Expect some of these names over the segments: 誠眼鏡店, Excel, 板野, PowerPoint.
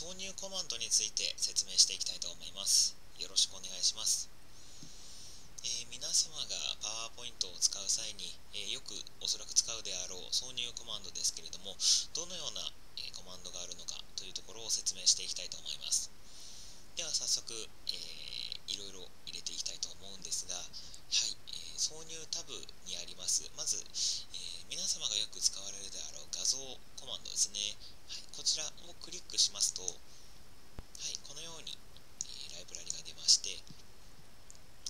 挿入コマンドについて説明していきたいと思います。よろしくお願いします。皆様が PowerPoint を使う際に、よくおそらく使うであろう挿入コマンドですけれども、どのような、コマンドがあるのかというところを説明していきたいと思います。では早速、いろいろ入れていきたいと思うんですが、はい、挿入タブにあります。まず、皆様がよく使われるであろう画像コマンドですね。はい、こちらをクリックしますと、はい、このように、ライブラリが出まして、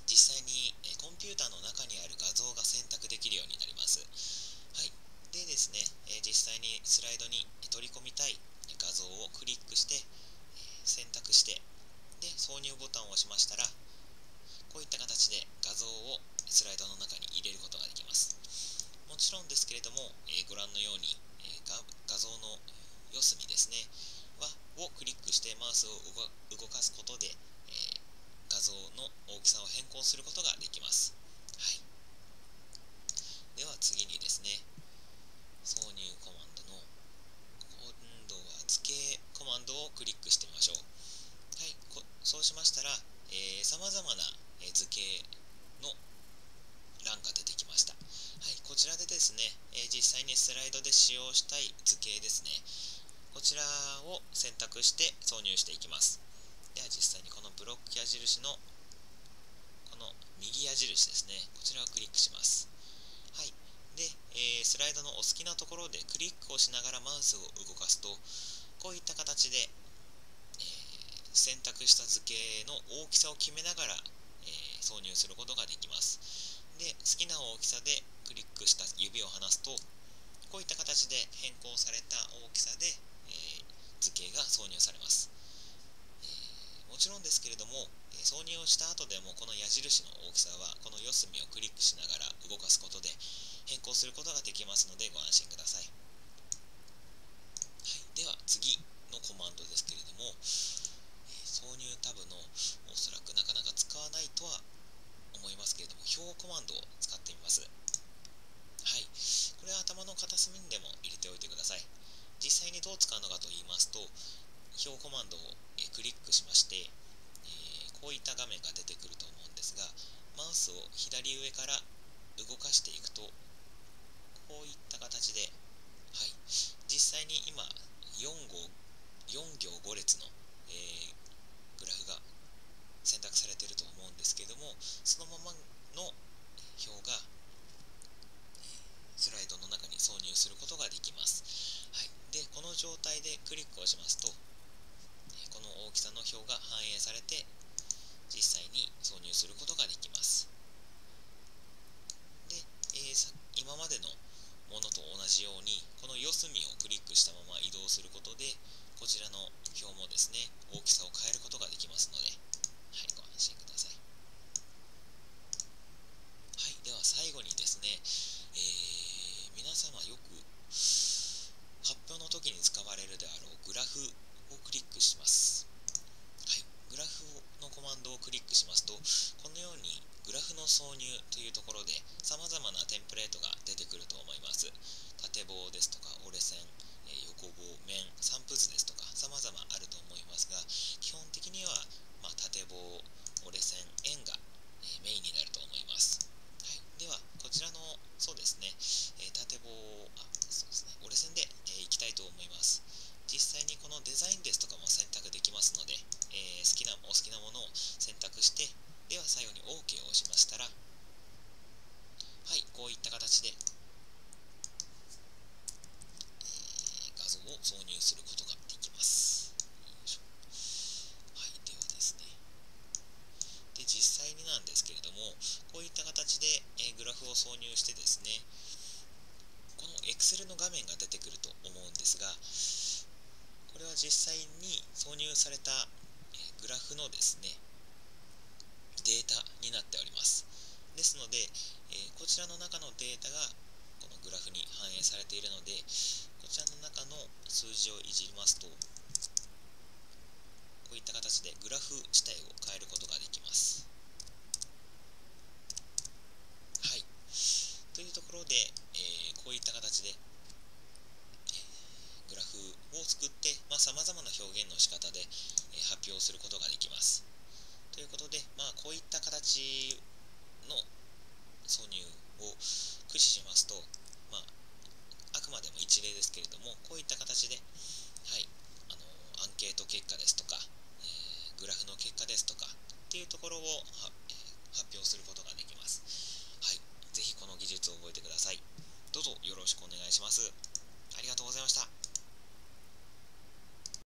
実際に、コンピューターの中にある画像が選択できるようになります。はい、でですね、実際にスライドに取り込みたい画像をクリックして、選択して、で挿入ボタンを押しましたら、こういった形で画像をスライドの中に入れることができます。もちろんですけれども、ご覧のように、画像の四隅ですね、をクリックしてマウスを動かすことで、画像の大きさを変更することができます。はい、では次にですね、挿入コマンドの今度は図形コマンドをクリックしてみましょう。はい、そうしましたら、さまざまな図形の欄が出てきました。はい、こちらでですね、実際にスライドで使用したい図形ですね、こちらを選択して挿入していきます。では実際にこのブロック矢印のこの右矢印ですね、こちらをクリックします。はい、で、スライドのお好きなところでクリックをしながらマウスを動かすと、こういった形で、選択した図形の大きさを決めながら、挿入することができます。で、好きな大きさでクリックした指を離すと、こういった形で変更された大きさで、図形が挿入されます。もちろんですけれども、挿入をした後でもこの矢印の大きさはこの四隅をクリックしながら動かすことで変更することができますのでご安心ください。はい、では次のコマンドですけれども、挿入タブのおそらくなかなか使わないとは思いますけれども、表コマンドを使ってみます。はい、これは頭の片隅にでも入れておいてください。実際にどう使うのかと言いますと、表コマンドをクリックしまして、こういった画面が出てくると思うんですが、マウスを左上から動かしていくと、こういった形で、はい、実際に今4行5列の、グラフが選択されていると思うんですけれども、そのままの表がスライドの中に挿入することができます。はい、でこの状態でクリックをしますと、この大きさの表が反映されて実際に挿入することができます。で、今までのものと同じようにこの四隅をクリックしたまま移動することでこちらの表もですね大きさを変えることができますので、はい、ご安心ください。はい、では最後にですね、皆様よく発表の時に使われるであろうグラフをクリックします。はい、グラフのコマンドをクリックしますと、このようにグラフの挿入というところでさまざまなテンプレートが出てくると思います。縦棒ですとか折れ線、横棒、面、散布図ですとかさまざまあると思いますが、基本的には、縦棒、折れ線、円がメインになると思います。はい、ではこちらのそうですね、縦棒、折れ線でいきたいと思います。実際にこのデザインですとかも選択できますので、お好きなものを選択して、では最後に OK を押しましたら、はい、こういった形で、画像を挿入することができます。はい、ではですね、で実際になんですけれども、こういった形で、グラフを挿入してですね、この Excel の画面が出てくると思うんですが、これは実際に挿入されたグラフのですね、データになっております。ですので、こちらの中のデータがこのグラフに反映されているので、こちらの中の数字をいじりますと、こういった形でグラフ自体を変えることができます。はい。というところで、こういった形でグラフを作って、さまざまな表現の仕方で発表することができます。ということで、こういった形の挿入を駆使しますと、あくまでも一例ですけれども、こういった形で、アンケート結果ですとか、グラフの結果ですとかっていうところを発表することができます。ぜひこの技術を覚えてください。どうぞよろしくお願いします。ありがとうございました。